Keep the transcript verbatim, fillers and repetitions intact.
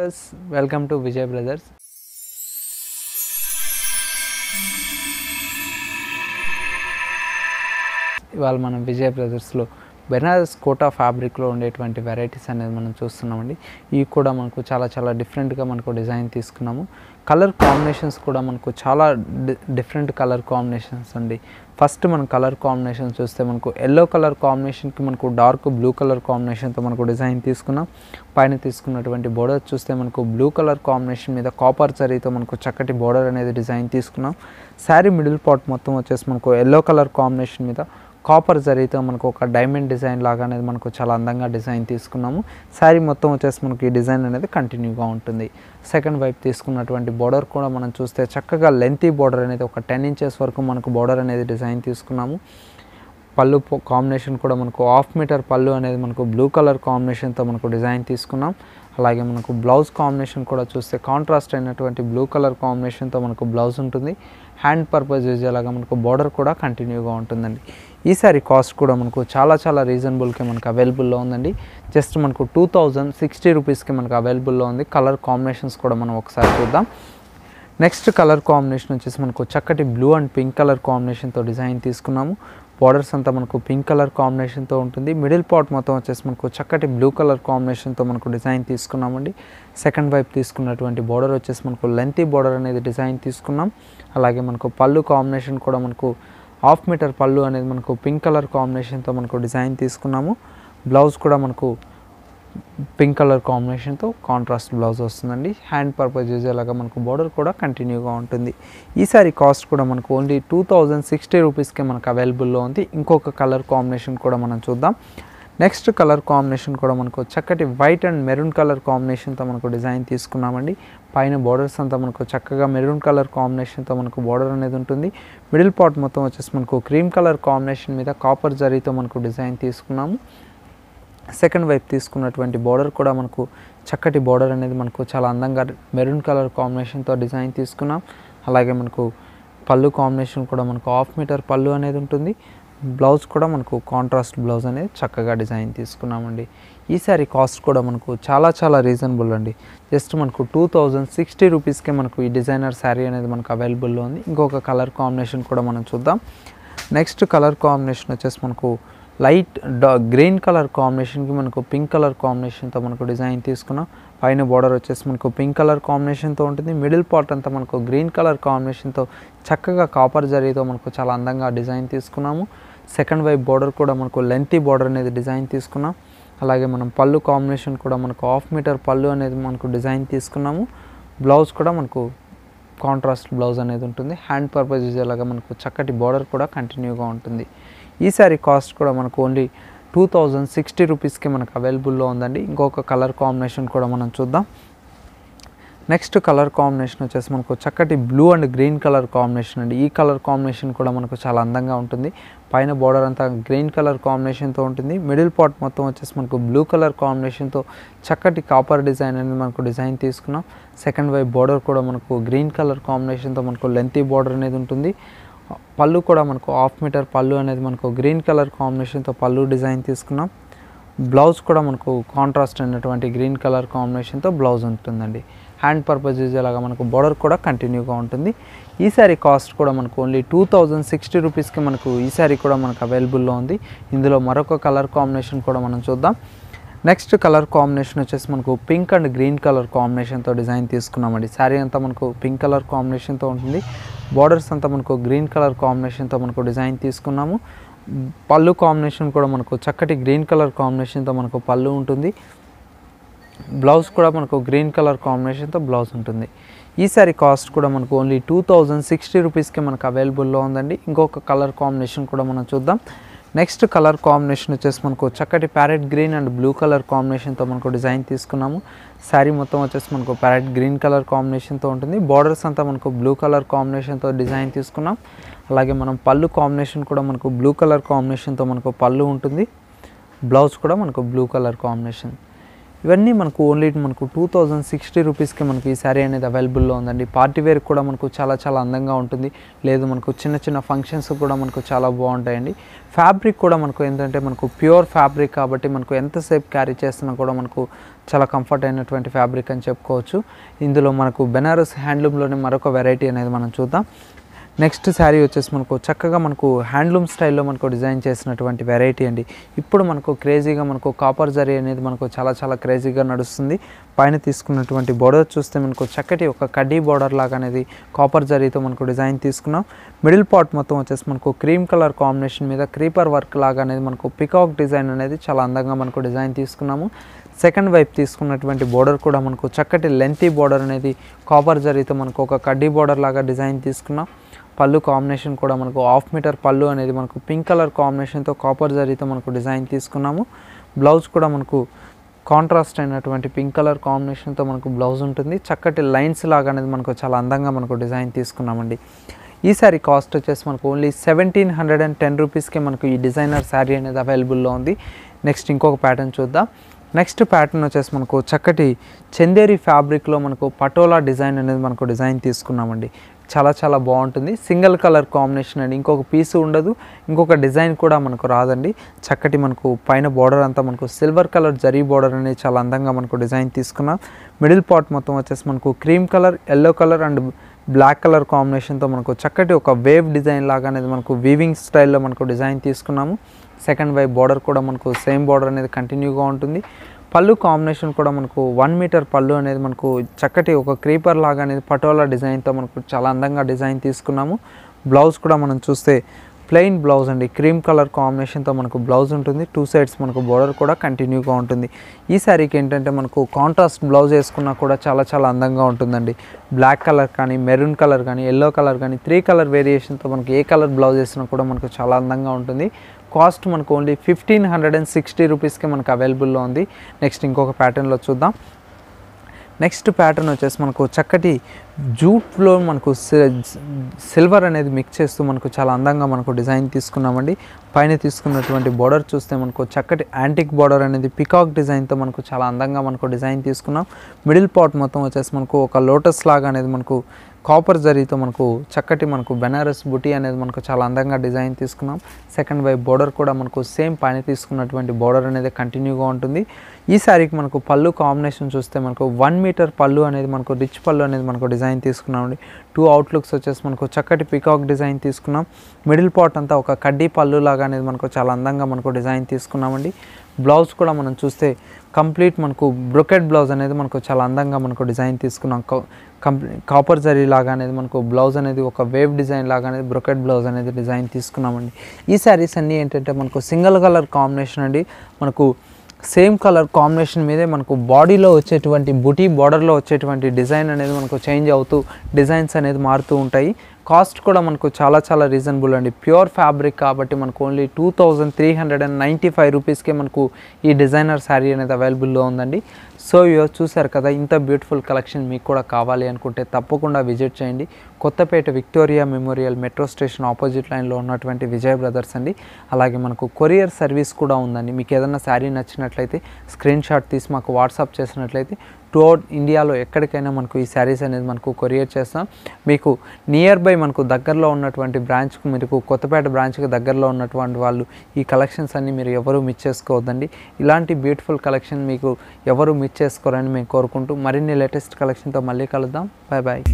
viewers, welcome to Vijay Brothers. ఇవాళ మనం Vijay బ్రదర్స్లో Banaras quota ఫ్యాబ్రిక్లో ఉండేటువంటి వెరైటీస్ అనేది మనం చూస్తున్నామండి. ఇవి కూడా మనకు చాలా చాలా డిఫరెంట్గా మనకు డిజైన్ తీసుకున్నాము. కలర్ కాంబినేషన్స్ కూడా మనకు చాలా డిఫరెంట్ కలర్ కాంబినేషన్స్ అండి. ఫస్ట్ మనం కలర్ కాంబినేషన్ చూస్తే మనకు ఎల్లో కలర్ కాంబినేషన్కి మనకు డార్క్ బ్లూ కలర్ కాంబినేషన్తో మనకు డిజైన్ తీసుకున్నాం. పైన తీసుకున్నటువంటి బోర్డర్ చూస్తే మనకు బ్లూ కలర్ కాంబినేషన్ మీద కాపర్ జరీతో మనకు చక్కటి బోర్డర్ అనేది డిజైన్ తీసుకున్నాం. శారీ మిడిల్ పార్ట్ మొత్తం వచ్చేసి మనకు ఎల్లో కలర్ కాంబినేషన్ మీద కాపర్ జరీతో మనకు ఒక డైమండ్ డిజైన్ లాగా అనేది మనకు చాలా అందంగా డిజైన్ తీసుకున్నాము. శారీ మొత్తం వచ్చేసి మనకు ఈ డిజైన్ అనేది కంటిన్యూగా ఉంటుంది. సెకండ్ వైపు తీసుకున్నటువంటి బోర్డర్ కూడా మనం చూస్తే చక్కగా లెంతీ బోర్డర్ అనేది ఒక టెన్ ఇంచెస్ వరకు మనకు బోర్డర్ అనేది డిజైన్ తీసుకున్నాము. పళ్ళు కాంబినేషన్ కూడా మనకు హాఫ్ మీటర్ పళ్ళు అనేది మనకు బ్లూ కలర్ కాంబినేషన్తో మనకు డిజైన్ తీసుకున్నాం. అలాగే మనకు బ్లౌజ్ కాంబినేషన్ కూడా చూస్తే కాంట్రాస్ట్ అయినటువంటి బ్లూ కలర్ కాంబినేషన్తో మనకు బ్లౌజ్ ఉంటుంది. హ్యాండ్ పర్పస్ యూజ్ అయ్యేలాగా మనకు బోర్డర్ కూడా కంటిన్యూగా ఉంటుందండి. ఈసారి కాస్ట్ కూడా మనకు చాలా చాలా రీజనబుల్కి మనకు అవైలబుల్లో ఉందండి. జస్ట్ మనకు టూ థౌజండ్ సిక్స్టీ రూపీస్కి మనకు అవైలబుల్లో ఉంది. కలర్ కాంబినేషన్స్ కూడా మనం ఒకసారి చూద్దాం. నెక్స్ట్ కలర్ కాంబినేషన్ వచ్చేసి మనకు చక్కటి బ్లూ అండ్ పింక్ కలర్ కాంబినేషన్తో డిజైన్ తీసుకున్నాము. బోర్డర్స్ అంతా మనకు పింక్ కలర్ కాంబినేషన్తో ఉంటుంది. మిడిల్ పార్ట్ మొత్తం వచ్చేసి మనకు చక్కటి బ్లూ కలర్ కాంబినేషన్తో మనకు డిజైన్ తీసుకున్నామండి. సెకండ్ వైపు తీసుకున్నటువంటి బోర్డర్ వచ్చేసి మనకు లెంతీ బోర్డర్ అనేది డిజైన్ తీసుకున్నాం. అలాగే మనకు పళ్ళు కాంబినేషన్ కూడా మనకు హాఫ్ మీటర్ పళ్ళు అనేది మనకు పింక్ కలర్ కాంబినేషన్తో మనకు డిజైన్ తీసుకున్నాము. బ్లౌజ్ కూడా మనకు పింక్ కలర్ కాంబినేషన్తో కాంట్రాస్ట్ బ్లౌజ్ వస్తుందండి. హ్యాండ్ పర్పస్ యూజ్ అయ్యేలాగా మనకు బోర్డర్ కూడా కంటిన్యూగా ఉంటుంది. ఈసారి కాస్ట్ కూడా మనకు ఓన్లీ టూ థౌజండ్ సిక్స్టీ రూపీస్కే మనకు అవైలబుల్లో ఉంది. ఇంకొక కలర్ కాంబినేషన్ కూడా మనం చూద్దాం. నెక్స్ట్ కలర్ కాంబినేషన్ కూడా మనకు చక్కటి వైట్ అండ్ మెరూన్ కలర్ కాంబినేషన్తో మనకు డిజైన్ తీసుకున్నామండి. పైన బోర్డర్స్ అంతా మనకు చక్కగా మెరూన్ కలర్ కాంబినేషన్తో మనకు బోర్డర్ అనేది ఉంటుంది. మిడిల్ పార్ట్ మొత్తం వచ్చేసి మనకు క్రీమ్ కలర్ కాంబినేషన్ మీద కాపర్ జరీతో మనకు డిజైన్ తీసుకున్నాము. సెకండ్ వైపు తీసుకున్నటువంటి బోర్డర్ కూడా మనకు చక్కటి బోర్డర్ అనేది మనకు చాలా అందంగా మెరూన్ కలర్ కాంబినేషన్తో డిజైన్ తీసుకున్నాం. అలాగే మనకు పళ్ళు కాంబినేషన్ కూడా మనకు హాఫ్ మీటర్ పళ్ళు అనేది ఉంటుంది. బ్లౌజ్ కూడా మనకు కాంట్రాస్ట్ బ్లౌజ్ అనేది చక్కగా డిజైన్ తీసుకున్నామండి. ఈసారి కాస్ట్ కూడా మనకు చాలా చాలా రీజనబుల్ అండి. జస్ట్ మనకు టూ థౌజండ్ సిక్స్టీ రూపీస్కే మనకు ఈ డిజైనర్ శారీ అనేది మనకు అవైలబుల్లో ఉంది. ఇంకొక కలర్ కాంబినేషన్ కూడా మనం చూద్దాం. నెక్స్ట్ కలర్ కాంబినేషన్ వచ్చేసి మనకు లైట్ డా గ్రీన్ కలర్ కాంబినేషన్కి మనకు పింక్ కలర్ కాంబినేషన్తో మనకు డిజైన్ తీసుకున్నాం. పైన బోర్డర్ వచ్చేసి మనకు పింక్ కలర్ కాంబినేషన్తో ఉంటుంది. మిడిల్ పార్ట్ అంతా మనకు గ్రీన్ కలర్ కాంబినేషన్తో చక్కగా కాపర్ జరీతో మనకు చాలా అందంగా డిజైన్ తీసుకున్నాము. సెకండ్ వైపు బోర్డర్ కూడా మనకు లెంతీ బోర్డర్ అనేది డిజైన్ తీసుకున్నాం. అలాగే మనం పళ్ళు కాంబినేషన్ కూడా మనకు హాఫ్ మీటర్ పళ్ళు అనేది మనకు డిజైన్ తీసుకున్నాము. బ్లౌజ్ కూడా మనకు కాంట్రాస్ట్ బ్లౌజ్ అనేది ఉంటుంది. హ్యాండ్ పర్పస్ యూజేలాగా మనకు చక్కటి బోర్డర్ కూడా కంటిన్యూగా ఉంటుంది. ఈసారి కాస్ట్ కూడా మనకు ఓన్లీ టూ థౌజండ్ సిక్స్టీ రూపీస్కి మనకు అవైలబుల్లో ఉందండి. ఇంకొక కలర్ కాంబినేషన్ కూడా మనం చూద్దాం. నెక్స్ట్ కలర్ కాంబినేషన్ వచ్చేసి మనకు చక్కటి blue and green colour combination అండి. ఈ కలర్ కాంబినేషన్ కూడా మనకు చాలా అందంగా ఉంటుంది. పైన బోర్డర్ అంతా గ్రీన్ కలర్ కాంబినేషన్తో ఉంటుంది. మిడిల్ పార్ట్ మొత్తం వచ్చేసి మనకు బ్లూ కలర్ కాంబినేషన్తో చక్కటి కాపర్ డిజైన్ అనేది మనకు డిజైన్ తీసుకున్నాం. సెకండ్ వైపు బోర్డర్ కూడా మనకు గ్రీన్ కలర్ కాంబినేషన్తో మనకు లెంతీ బోర్డర్ అనేది ఉంటుంది. పళ్ళు కూడా మనకు హాఫ్ మీటర్ పళ్ళు అనేది మనకు గ్రీన్ కలర్ కాంబినేషన్తో పళ్ళు డిజైన్ తీసుకున్నాం. బ్లౌజ్ కూడా మనకు కాంట్రాస్ట్ అయినటువంటి గ్రీన్ కలర్ కాంబినేషన్తో బ్లౌజ్ ఉంటుందండి. హ్యాండ్ పర్పస్ యూజ్ అయ్యేలాగా మనకు బోర్డర్ కూడా కంటిన్యూగా ఉంటుంది. ఈ సారీ కాస్ట్ కూడా మనకు ఓన్లీ టూ థౌజండ్ సిక్స్టీ రూపీస్కి మనకు ఈ సారీ కూడా మనకు అవైలబుల్లో ఉంది. ఇందులో మరొక కలర్ కాంబినేషన్ కూడా మనం చూద్దాం. నెక్స్ట్ కలర్ కాంబినేషన్ వచ్చేసి మనకు పింక్ అండ్ గ్రీన్ కలర్ కాంబినేషన్తో డిజైన్ తీసుకున్నామండి. శారీ అంతా మనకు పింక్ కలర్ కాంబినేషన్తో ఉంటుంది. బోర్డర్స్ అంతా మనకు గ్రీన్ కలర్ కాంబినేషన్తో మనకు డిజైన్ తీసుకున్నాము. పళ్ళు కాంబినేషన్ కూడా మనకు చక్కటి గ్రీన్ కలర్ కాంబినేషన్తో మనకు పళ్ళు ఉంటుంది. బ్లౌజ్ కూడా మనకు గ్రీన్ కలర్ కాంబినేషన్తో బ్లౌజ్ ఉంటుంది. ఈసారి కాస్ట్ కూడా మనకు ఓన్లీ టూ థౌజండ్ సిక్స్టీ రూపీస్కి మనకు అవైలబుల్లో ఉందండి. ఇంకొక కలర్ కాంబినేషన్ కూడా మనం చూద్దాం. నెక్స్ట్ కలర్ కాంబినేషన్ వచ్చేసి మనకు చక్కటి parrot green and blue colour కాంబినేషన్తో మనకు డిజైన్ తీసుకున్నాము. శారీ మొత్తం వచ్చేసి మనకు ప్యారెట్ గ్రీన్ కలర్ కాంబినేషన్తో ఉంటుంది. బార్డర్స్ అంతా మనకు బ్లూ కలర్ కాంబినేషన్తో డిజైన్ తీసుకున్నాం. అలాగే మనం పళ్ళు కాంబినేషన్ కూడా మనకు బ్లూ కలర్ కాంబినేషన్తో మనకు పళ్ళు ఉంటుంది. బ్లౌజ్ కూడా మనకు బ్లూ కలర్ కాంబినేషన్. ఇవన్నీ మనకు ఓన్లీ మనకు టూ థౌజండ్ సిక్స్టీ రూపీస్కి మనకు ఈ శారీ అనేది అవైలబుల్లో ఉందండి. పార్టీ వేర్కి కూడా మనకు చాలా చాలా అందంగా ఉంటుంది, లేదు మనకు చిన్న చిన్న ఫంక్షన్స్ కూడా మనకు చాలా బాగుంటాయండి. ఫ్యాబ్రిక్ కూడా మనకు ఏంటంటే మనకు ప్యూర్ ఫ్యాబ్రిక్ కాబట్టి మనకు ఎంతసేపు క్యారీ చేస్తున్నా కూడా మనకు చాలా కంఫర్ట్ అయినటువంటి ఫ్యాబ్రిక్ అని చెప్పుకోవచ్చు. ఇందులో మనకు బెనారస్ హ్యాండ్లూమ్లోనే మరొక వెరైటీ అనేది మనం చూద్దాం. నెక్స్ట్ శారీ వచ్చేసి మనకు చక్కగా మనకు హ్యాండ్లూమ్ స్టైల్లో మనకు డిజైన్ చేసినటువంటి వెరైటీ అండి. ఇప్పుడు మనకు క్రేజీగా మనకు కాపర్ జరీ అనేది మనకు చాలా చాలా క్రేజీగా నడుస్తుంది. పైన తీసుకున్నటువంటి బోర్డర్ చూస్తే మనకు చక్కటి ఒక కడ్డీ బోర్డర్ లాగా అనేది కాపర్ జరీతో మనకు డిజైన్ తీసుకున్నాం. మిడిల్ పార్ట్ మొత్తం వచ్చేసి మనకు క్రీమ్ కలర్ కాంబినేషన్ మీద క్రీపర్ వర్క్ లాగా అనేది మనకు పికాక్ డిజైన్ అనేది చాలా అందంగా మనకు డిజైన్ తీసుకున్నాము. సెకండ్ వైపు తీసుకున్నటువంటి బోర్డర్ కూడా మనకు చక్కటి లెంతీ బోర్డర్ అనేది కాపర్ జరీతో మనకు ఒక కడ్డీ బోర్డర్ లాగా డిజైన్ తీసుకున్నాం. పళ్ళు కాంబినేషన్ కూడా మనకు హాఫ్ మీటర్ పళ్ళు అనేది మనకు పింక్ కలర్ కాంబినేషన్తో కాపర్ జరీతో మనకు డిజైన్ తీసుకున్నాము. బ్లౌజ్ కూడా మనకు కాంట్రాస్ట్ అయినటువంటి పింక్ కలర్ కాంబినేషన్తో మనకు బ్లౌజ్ ఉంటుంది. చక్కటి లైన్స్ లాగా అనేది మనకు చాలా అందంగా మనకు డిజైన్ తీసుకున్నామండి. ఈ శారీ కాస్ట్ వచ్చేసి మనకు only seventeen hundred and ten రూపీస్కే మనకు ఈ డిజైనర్ శారీ అనేది అవైలబుల్లో ఉంది. నెక్స్ట్ ఇంకొక ప్యాటర్న్ చూద్దాం. నెక్స్ట్ ప్యాటర్న్ వచ్చేసి మనకు చక్కటి చందేరి ఫ్యాబ్రిక్లో మనకు పటోలా డిజైన్ అనేది మనకు డిజైన్ తీసుకున్నామండి. చాలా చాలా బాగుంటుంది. సింగిల్ కలర్ కాంబినేషన్ అండి, ఇంకొక పీసు ఉండదు, ఇంకొక డిజైన్ కూడా మనకు రాదండి. చక్కటి మనకు పైన బార్డర్ అంతా మనకు సిల్వర్ కలర్ జరీ బార్డర్ అనేది చాలా అందంగా మనకు డిజైన్ తీసుకున్నాం. మిడిల్ పార్ట్ మొత్తం వచ్చేసి మనకు cream colour, yellow colour and black colour కాంబినేషన్తో మనకు చక్కటి ఒక వేవ్ డిజైన్ లాగా అనేది మనకు వీవింగ్ స్టైల్లో మనకు డిజైన్ తీసుకున్నాము. సెకండ్ వైపు బార్డర్ కూడా మనకు సేమ్ బార్డర్ అనేది కంటిన్యూగా ఉంటుంది. పళ్ళు కాంబినేషన్ కూడా మనకు వన్ మీటర్ పళ్ళు అనేది మనకు చక్కటి ఒక క్రీపర్ లాగా అనేది పటోలా డిజైన్తో మనకు చాలా అందంగా డిజైన్ తీసుకున్నాము. బ్లౌజ్ కూడా మనం చూస్తే ప్లెయిన్ బ్లౌజ్ అండి, క్రీమ్ కలర్ కాంబినేషన్తో మనకు బ్లౌజ్ ఉంటుంది. టూ సైడ్స్ మనకు బోర్డర్ కూడా కంటిన్యూగా ఉంటుంది. ఈ శారీకి ఏంటంటే మనకు కాంట్రాస్ట్ బ్లౌజ్ వేసుకున్నా కూడా చాలా చాలా అందంగా ఉంటుందండి. బ్లాక్ కలర్ కానీ, మెరూన్ కలర్ కానీ, ఎల్లో కలర్ కానీ, త్రీ కలర్ వేరియేషన్తో మనకు ఏ కలర్ బ్లౌజ్ వేసినా కూడా మనకు చాలా అందంగా ఉంటుంది. కాస్ట్ మనకు only fifteen hundred and sixty రూపీస్కి మనకు అవైలబుల్లో ఉంది. నెక్స్ట్ ఇంకొక ప్యాటర్న్లో చూద్దాం. నెక్స్ట్ ప్యాటర్న్ వచ్చేసి మనకు చక్కటి జూట్లో మనకు సిల్వర్ అనేది మిక్స్ చేస్తూ మనకు చాలా అందంగా మనకు డిజైన్ తీసుకున్నామండి. పైన తీసుకున్నటువంటి బార్డర్ చూస్తే మనకు చక్కటి యాంటిక్ బార్డర్ అనేది పికాక్ డిజైన్తో మనకు చాలా అందంగా మనకు డిజైన్ తీసుకున్నాం. మిడిల్ పార్ట్ మొత్తం వచ్చేసి మనకు ఒక లోటస్ లాగా అనేది మనకు కాపర్ జరీతో మనకు చక్కటి మనకు బెనారస్ బుటీ అనేది మనకు చాలా అందంగా డిజైన్ తీసుకున్నాం. సెకండ్ వైపు బోర్డర్ కూడా మనకు సేమ్ పైన తీసుకున్నటువంటి బోర్డర్ అనేది కంటిన్యూగా ఉంటుంది. ఈ శారీకి మనకు పళ్ళు కాంబినేషన్ చూస్తే మనకు వన్ మీటర్ పళ్ళు అనేది మనకు రిచ్ పళ్ళు అనేది మనకు డిజైన్ తీసుకున్నామండి. టూ అవుట్లుక్స్ వచ్చేసి మనకు చక్కటి పికాక్ డిజైన్ తీసుకున్నాం. మిడిల్ పార్ట్ అంతా ఒక కడ్డీ పళ్ళు లాగా అనేది మనకు చాలా అందంగా మనకు డిజైన్ తీసుకున్నామండి. బ్లౌజ్ కూడా మనం చూస్తే కంప్లీట్ మనకు బ్రొకెట్ బ్లౌజ్ అనేది మనకు చాలా అందంగా మనకు డిజైన్ తీసుకున్నాం. కంప్లీ కాపర్ జరీ లాగా అనేది మనకు బ్లౌజ్ అనేది ఒక వేవ్ డిజైన్ లాగా అనేది బ్రొకెట్ బ్లౌజ్ అనేది డిజైన్ తీసుకున్నామండి. ఈ శారీస్ అన్నీ ఏంటంటే మనకు సింగిల్ కలర్ కాంబినేషన్ అండి. మనకు సేమ్ కలర్ కాంబినేషన్ మీదే మనకు బాడీలో వచ్చేటువంటి బుటీ బార్డర్లో వచ్చేటువంటి డిజైన్ అనేది మనకు చేంజ్ అవుతూ డిజైన్స్ అనేది మారుతూ ఉంటాయి. కాస్ట్ కూడా మనకు చాలా చాలా రీజనబుల్ అండి. ప్యూర్ ఫ్యాబ్రిక్ కాబట్టి మనకు only two thousand three hundred and ninety five రూపీస్కే మనకు ఈ డిజైనర్ శారీ అనేది అవైలబుల్లో ఉందండి. సో ఇవి చూసారు కదా, ఇంత బ్యూటిఫుల్ కలెక్షన్ మీకు కూడా కావాలి అనుకుంటే తప్పకుండా విజిట్ చేయండి. Kothapet Victoria Memorial metro station opposite లైన్లో ఉన్నటువంటి విజయ్ బ్రదర్స్ అండి. అలాగే మనకు కొరియర్ సర్వీస్ కూడా ఉందండి. మీకు ఏదైనా శారీ నచ్చినట్లయితే స్క్రీన్ షాట్ తీసి మాకు వాట్సాప్ చేసినట్లయితే టూ అవుట్ ఇండియాలో ఎక్కడికైనా మనకు ఈ శారీస్ అనేది మనకు కొరియర్ చేస్తాం. మీకు నియర్ బై మనకు దగ్గరలో ఉన్నటువంటి బ్రాంచ్కు, మీకు కొత్తపేట బ్రాంచ్కి దగ్గరలో ఉన్నటువంటి వాళ్ళు ఈ కలెక్షన్స్ అన్నీ మీరు ఎవరూ మిస్ చేసుకోవద్దండి. ఇలాంటి బ్యూటిఫుల్ కలెక్షన్ మీకు ఎవరూ మిస్ చేసుకోరని మేము కోరుకుంటూ మరిన్ని లేటెస్ట్ కలెక్షన్తో మళ్ళీ కలుద్దాం. Bye bye.